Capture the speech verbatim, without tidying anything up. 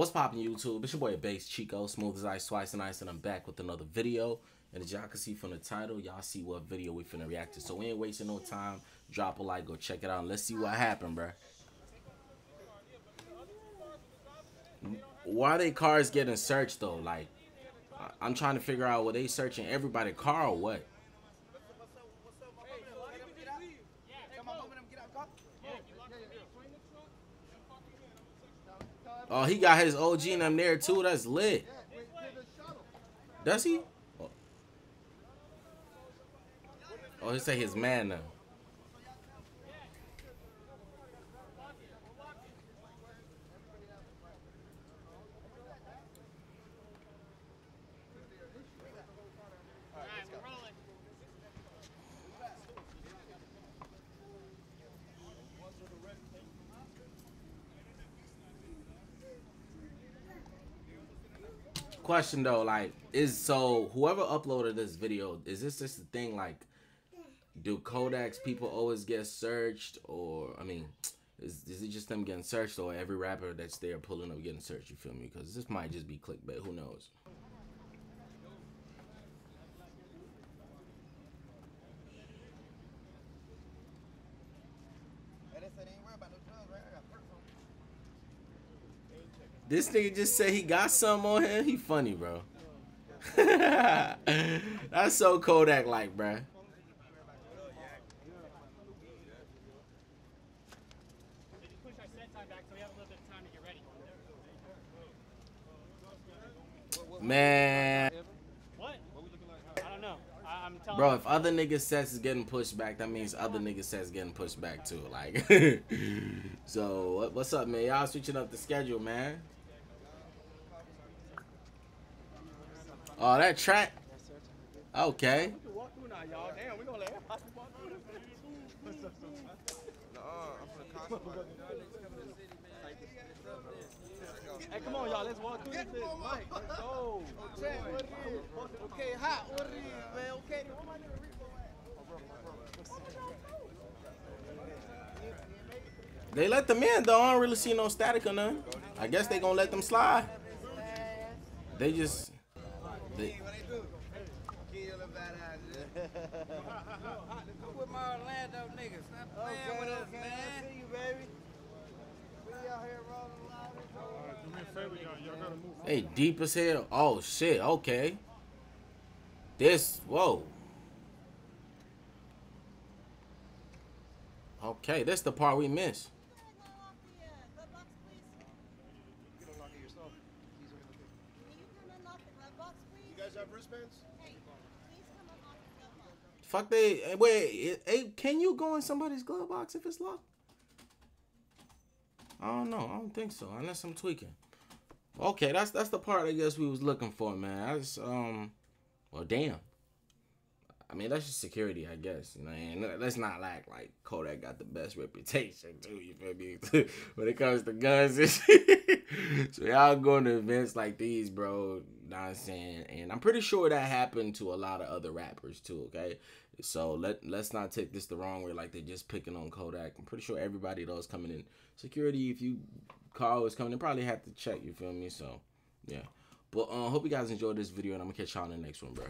What's poppin' YouTube? It's your boy BasedChiko, smooth as ice, twice and ice, and I'm back with another video. And as y'all can see from the title, y'all see what video we finna react to. So we ain't wasting no time. Drop a like, go check it out, and let's see what happened, bruh. Why are they cars getting searched though? Like, I'm trying to figure out, were they searching everybody's car or what? Oh, he got his O G and them there too. That's lit. Does he? Oh, oh he say his man now. Question though, like, is so whoever uploaded this video, is this just a thing? Like, do Kodak's people always get searched, or I mean, is, is it just them getting searched, or every rapper that's there pulling up getting searched? You feel me? Because this might just be clickbait. Who knows? This nigga just said he got something on him. He funny, bro. That's so Kodak-like, bro. Man. What? I don't know. I'm telling bro, if other niggas' sets is getting pushed back, that means other niggas' sets getting pushed back too. Like, so what's up, man? Y'all switching up the schedule, man. Oh, that track. Okay. Hey, come on, y'all. Let's walk through this. Mike, let's go. Okay, what it is? Okay, hot. What it is, man? Okay. They let them in, though. I don't really see no static or nothing. I guess they gonna let them slide. They just... They. Hey, deep as hell. Oh shit. Okay. This. Whoa. Okay, that's the part we missed. Fuck they, wait, hey, can you go in somebody's glove box if it's locked? I don't know, I don't think so, unless I'm tweaking. Okay, that's that's the part I guess we was looking for, man. I just, um, well, damn. I mean, that's just security, I guess, you know, and let's not act like Kodak got the best reputation, too, you feel me, when it comes to guns and shit. So y'all going to events like these, bro, know what I'm saying, and I'm pretty sure that happened to a lot of other rappers, too, okay? So let, let's not take this the wrong way, like they're just picking on Kodak. I'm pretty sure everybody that was coming in, security, if you call is coming, they probably have to check, you feel me, so, yeah. But I um, hope you guys enjoyed this video, and I'm going to catch y'all in the next one, bro.